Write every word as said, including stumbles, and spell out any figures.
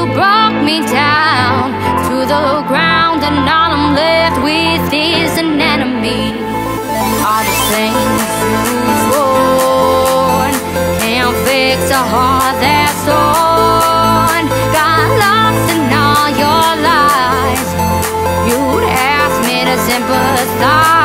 you broke me down to the ground, and all I'm left with is an enemy. All the things you've worn can't fix a heart that's torn. Got lost in all your lies. You'd ask me to sympathize.